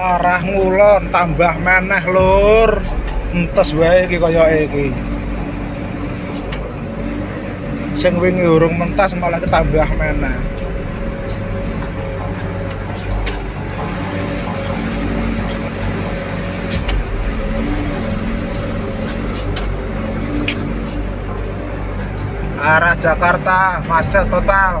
arah ngulon tambah maneh lur, entes wae iki kaya iki. Sing wingi urung mentas malah tambah maneh. Arah Jakarta macet total.